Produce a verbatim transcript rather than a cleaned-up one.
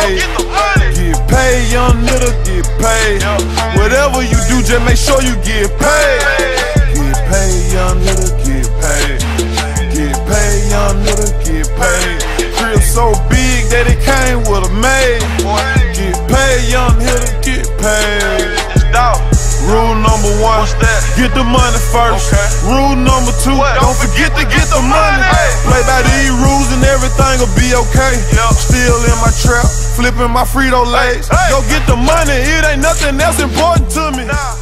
paid. Get paid, young nigga, get paid. Whatever you do, just make sure you get paid. Get paid, young nigga, get paid. Get paid, young nigga, get paid. Crib so big that it came with a maid. Get paid, young nigga, get paid. Rule number one, get the money first. Rule number two, don't forget to get the money. Play by these rules and everything'll be okay. Still in my trap, flipping my Frito-Lays. Go get the money, it ain't nothing else important to me.